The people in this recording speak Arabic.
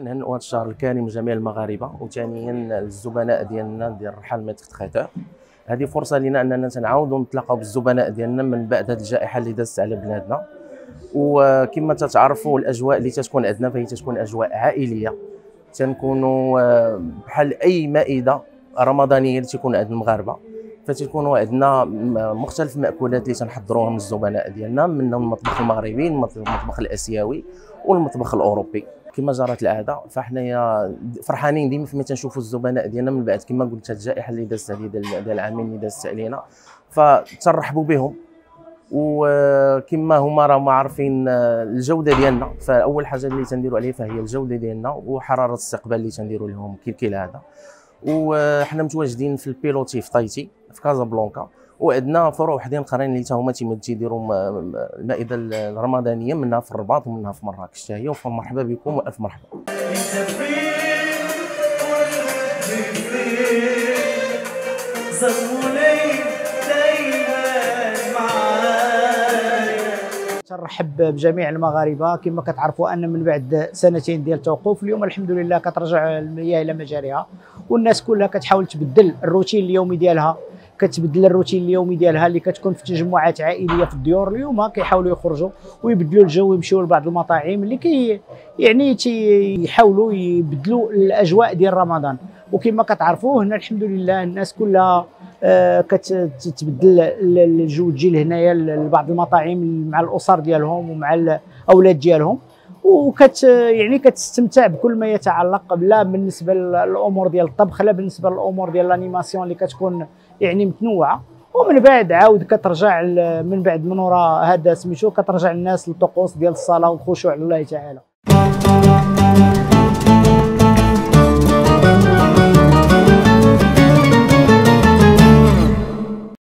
تنهنئوا هذا الشهر الكريم جميع المغاربه، وثانيا الزبناء ديالنا ديال الرحال ما تختختها. هذه فرصه لنا اننا تنعاودوا نتلاقاو بالزبناء ديالنا من بعد هذه الجائحه اللي دازت على بلادنا. وكما تتعرفوا الاجواء اللي تتكون عندنا فهي تتكون اجواء عائليه، تنكونوا بحال اي مائده رمضانيه اللي تكون عند المغاربه، فتكونوا عندنا مختلف المأكولات اللي تنحضروهم الزبناء ديالنا، منهم المطبخ المغربي، المطبخ الاسيوي والمطبخ الاوروبي. كما جرت العاده فحنايا فرحانين ديما فما تنشوفوا الزبناء ديالنا من بعد كما قلت الجائحه اللي دازت علينا ديال العامين اللي دازت علينا، فتنرحبوا بهم. وكما هما راهما عارفين الجوده ديالنا، فاول حاجه اللي تنديروا عليها فهي الجوده ديالنا وحراره الاستقبال اللي تنديروا لهم كيل هذا. وحنا متواجدين في البيلوتي في طايتي في كازابلانكا، وعندنا فروع وحدين اخرين اللي تا هما تيديروا المائده الرمضانيه، منها في الرباط ومنها في مراكش. تا هي مرحبا بكم والف مرحبا. تنرحب بجميع المغاربه. كما كتعرفوا ان من بعد سنتين ديال التوقف اليوم الحمد لله كترجع المياه الى مجاريها، والناس كلها كتحاول تبدل الروتين اليومي ديالها، كتبدل الروتين اليومي ديالها اللي كتكون في تجمعات عائليه في الديور. اليوم كيحاولوا يخرجوا ويبدلوا الجو ويمشيوا لبعض المطاعم اللي يعني يحاولوا يبدلوا الاجواء ديال رمضان. وكما كتعرفوا هنا الحمد لله الناس كلها كتبدل الجو، تجي لهنايا لبعض المطاعم مع الاسر ديالهم ومع الاولاد ديالهم، وكت يعني كتستمتع بكل ما يتعلق لا بالنسبه للامور ديال الطبخ لا بالنسبه للامور ديال الانيماسيون اللي كتكون يعني متنوعه. ومن بعد عاود كترجع من بعد من وراء هذا سميتو كترجع الناس للطقوس ديال الصلاه والخشوع لله تعالى.